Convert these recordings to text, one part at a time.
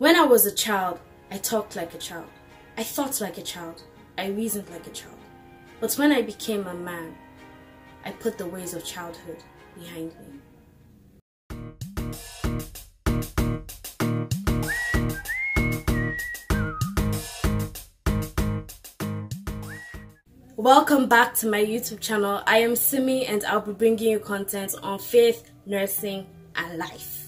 When I was a child, I talked like a child. I thought like a child. I reasoned like a child. But when I became a man, I put the ways of childhood behind me. Welcome back to my YouTube channel. I am Simi and I'll be bringing you content on faith, nursing and life.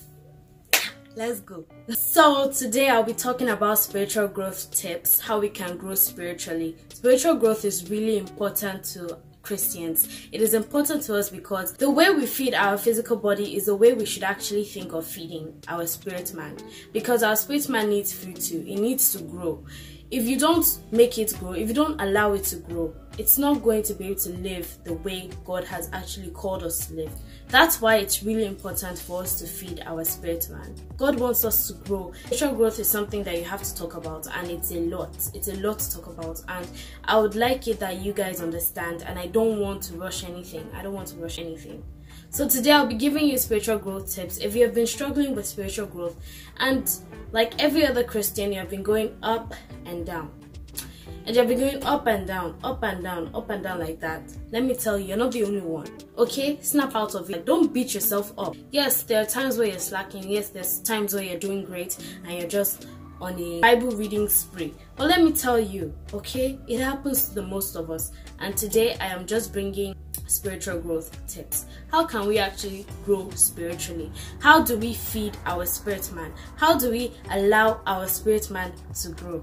Let's go. So today I'll be talking about spiritual growth tips, how we can grow spiritually. Spiritual growth is really important to Christians. It is important to us because the way we feed our physical body is the way we should actually think of feeding our spirit man, because our spirit man needs food too. It needs to grow. If you don't make it grow, if you don't allow it to grow, it's not going to be able to live the way God has actually called us to live. That's why it's really important for us to feed our spirit man. God wants us to grow. Spiritual growth is something that you have to talk about, and it's a lot. It's a lot to talk about, and I would like it that you guys understand, and I don't want to rush anything. I don't want to rush anything. So today I'll be giving you spiritual growth tips. If you have been struggling with spiritual growth, and like every other Christian, you have been going up and down. And you've been going up and down, up and down, up and down like that. Let me tell you, you're not the only one, okay? Snap out of it. Don't beat yourself up. Yes, there are times where you're slacking. Yes, there's times where you're doing great and you're just on a Bible reading spree. But let me tell you, okay? It happens to the most of us. And today, I am just bringing spiritual growth tips. How can we actually grow spiritually? How do we feed our spirit man? How do we allow our spirit man to grow?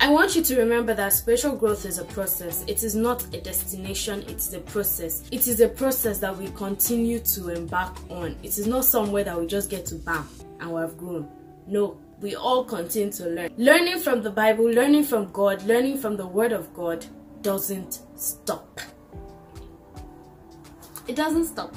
I want you to remember that spiritual growth is a process. It is not a destination, it is a process. It is a process that we continue to embark on. It is not somewhere that we just get to bam and we have grown. No, we all continue to learn. Learning from the Bible, learning from God, learning from the Word of God doesn't stop. It doesn't stop.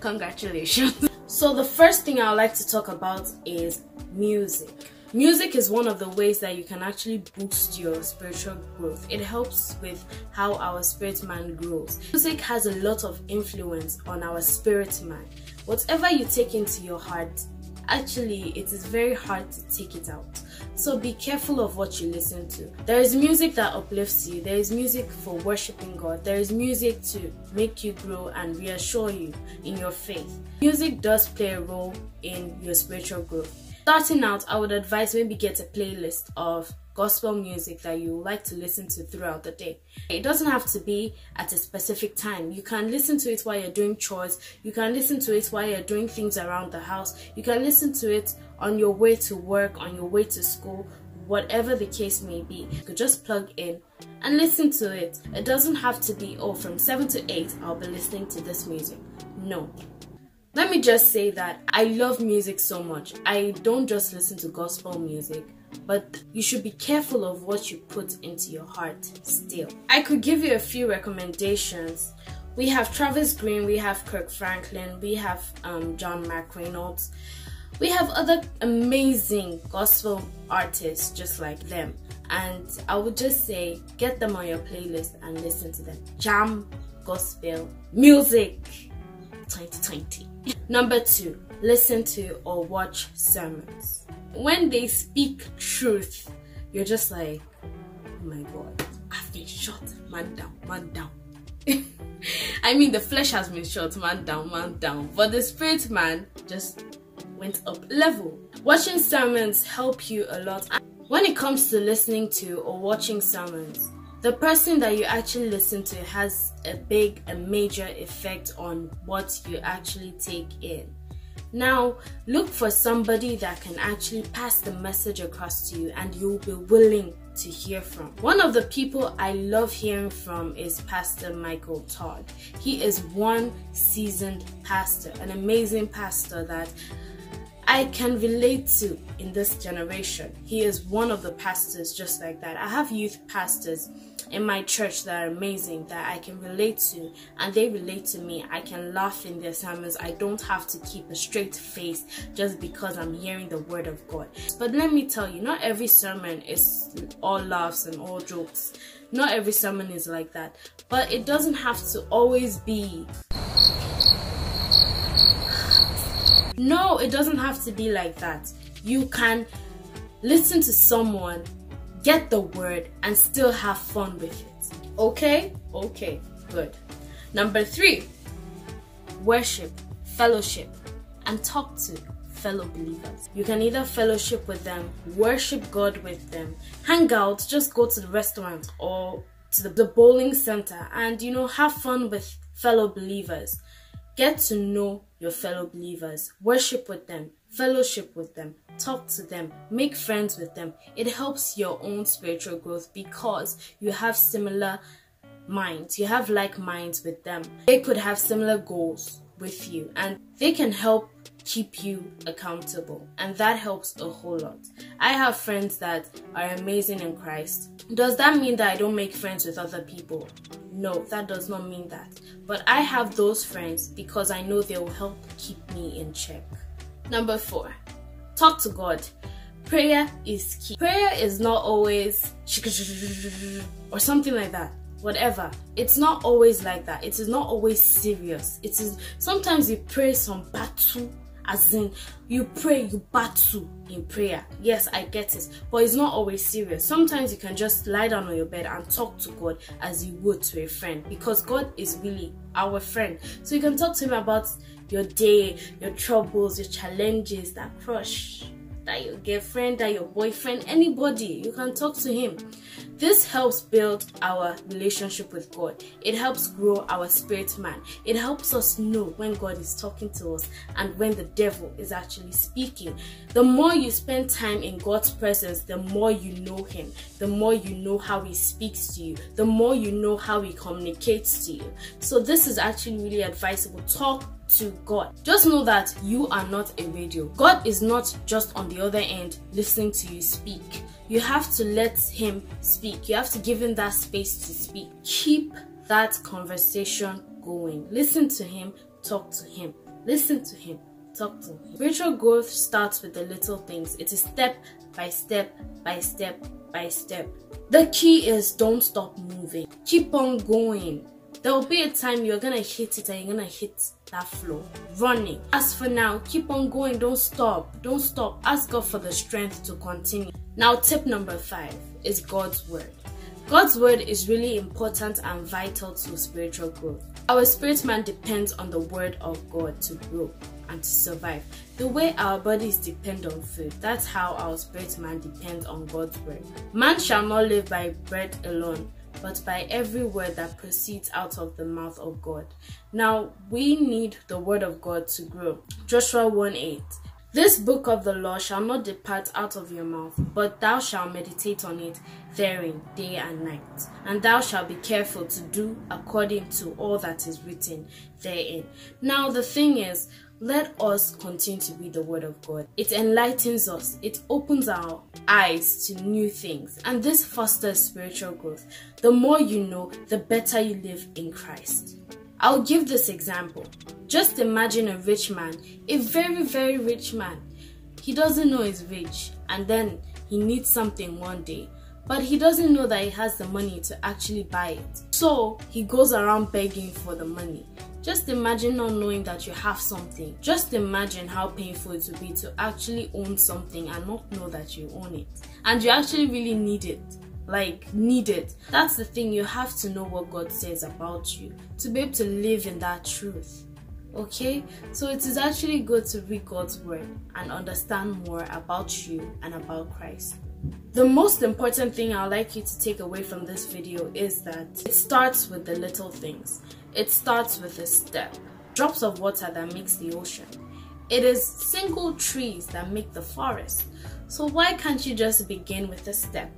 Congratulations. So the first thing I would like to talk about is music. Music is one of the ways that you can actually boost your spiritual growth. It helps with how our spirit man grows. Music has a lot of influence on our spirit man. Whatever you take into your heart, actually it is very hard to take it out. So be careful of what you listen to. There is music that uplifts you. There is music for worshiping God. There is music to make you grow and reassure you in your faith. Music does play a role in your spiritual growth. Starting out, I would advise maybe get a playlist of gospel music that you like to listen to throughout the day. It doesn't have to be at a specific time. You can listen to it while you're doing chores. You can listen to it while you're doing things around the house. You can listen to it on your way to work, on your way to school, whatever the case may be. You could just plug in and listen to it. It doesn't have to be, oh, from 7 to 8, I'll be listening to this music. No. Let me just say that I love music so much. I don't just listen to gospel music, but you should be careful of what you put into your heart still. I could give you a few recommendations. We have Travis Greene, we have Kirk Franklin, we have John McReynolds. We have other amazing gospel artists just like them. And I would just say, get them on your playlist and listen to them. Jam gospel music 2020. Number 2, listen to or watch sermons. When they speak truth, you're just like, oh my God, I've been shot, man down, man down. I mean, the flesh has been shot, man down, man down. But the spirit man just went up level. Watching sermons help you a lot. When it comes to listening to or watching sermons, the person that you actually listen to has a major effect on what you actually take in. Now, look for somebody that can actually pass the message across to you and you'll be willing to hear from. One of the people I love hearing from is Pastor Michael Todd. He is one seasoned pastor, an amazing pastor that I can relate to in this generation. He is one of the pastors just like that. I have youth pastors in my church that are amazing, that I can relate to, and they relate to me. I can laugh in their sermons. I don't have to keep a straight face just because I'm hearing the word of God. But let me tell you, not every sermon is all laughs and all jokes. Not every sermon is like that, but it doesn't have to always be. No, it doesn't have to be like that. You can listen to someone, get the word, and still have fun with it. Okay? Okay, good. Number 3, worship, fellowship, and talk to fellow believers. You can either fellowship with them, worship God with them, hang out, just go to the restaurant or to the bowling center and, you know, have fun with fellow believers. Get to know your fellow believers, worship with them, fellowship with them, talk to them, make friends with them. It helps your own spiritual growth because you have similar minds, you have like minds with them. They could have similar goals with you and they can help keep you accountable, and that helps a whole lot. I have friends that are amazing in Christ. Does that mean that I don't make friends with other people? No, that does not mean that. But I have those friends because I know they will help keep me in check. Number 4, talk to God. Prayer is key. Prayer is not always or something like that. Whatever, it's not always like that. It is not always serious. It is sometimes you pray some battle, as in you pray, you battle in prayer. Yes, I get it, but it's not always serious. Sometimes you can just lie down on your bed and talk to God as you would to a friend, because God is really our friend. So you can talk to him about your day, your troubles, your challenges, that crush, that your girlfriend, that your boyfriend, anybody, you can talk to him. This helps build our relationship with God. It helps grow our spirit man. It helps us know when God is talking to us and when the devil is actually speaking. The more you spend time in God's presence, the more you know him, the more you know how he speaks to you, the more you know how he communicates to you. So this is actually really advisable. Talk to God. Just know that you are not a radio. God is not just on the other end listening to you speak. You have to let him speak. You have to give him that space to speak. Keep that conversation going. Listen to him, talk to him. Listen to him, talk to him. Spiritual growth starts with the little things. It is step by step by step by step. The key is don't stop moving. Keep on going. There will be a time you're gonna hit it and you're gonna hit that flow. Running. As for now, keep on going. Don't stop. Don't stop. Ask God for the strength to continue. Now, tip number 5 is God's word. God's word is really important and vital to spiritual growth. Our spirit man depends on the word of God to grow and to survive. The way our bodies depend on food, that's how our spirit man depends on God's word. Man shall not live by bread alone, but by every word that proceeds out of the mouth of God. Now, we need the word of God to grow. Joshua 1:8. This book of the law shall not depart out of your mouth, but thou shalt meditate on it therein day and night, and thou shalt be careful to do according to all that is written therein. Now, the thing is, let us continue to read the word of God. It enlightens us. It opens our eyes to new things. And this fosters spiritual growth. The more you know, the better you live in Christ. I'll give this example. Just imagine a rich man, a very, very rich man. He doesn't know he's rich, and then he needs something one day. But he doesn't know that he has the money to actually buy it. So he goes around begging for the money. Just imagine not knowing that you have something. Just imagine how painful it would be to actually own something and not know that you own it. And you actually really need it. Like, need it. That's the thing, you have to know what God says about you to be able to live in that truth. Okay? So it is actually good to read God's word and understand more about you and about Christ. The most important thing I'd like you to take away from this video is that it starts with the little things. It starts with a step. Drops of water that makes the ocean. It is single trees that make the forest. So why can't you just begin with a step?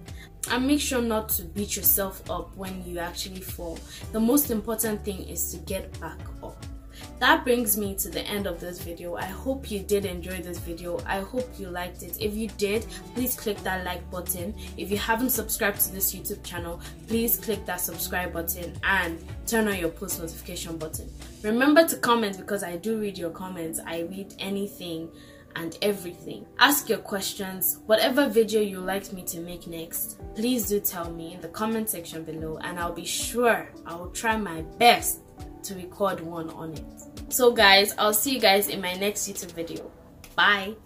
And make sure not to beat yourself up when you actually fall. The most important thing is to get back up. That brings me to the end of this video. I hope you did enjoy this video. I hope you liked it. If you did, please click that like button. If you haven't subscribed to this YouTube channel, please click that subscribe button and turn on your post notification button. Remember to comment because I do read your comments. I read anything and everything. Ask your questions. Whatever video you like me to make next, please do tell me in the comment section below, and I'll be sure I will try my best to record one on it. So guys, I'll see you guys in my next YouTube video. Bye.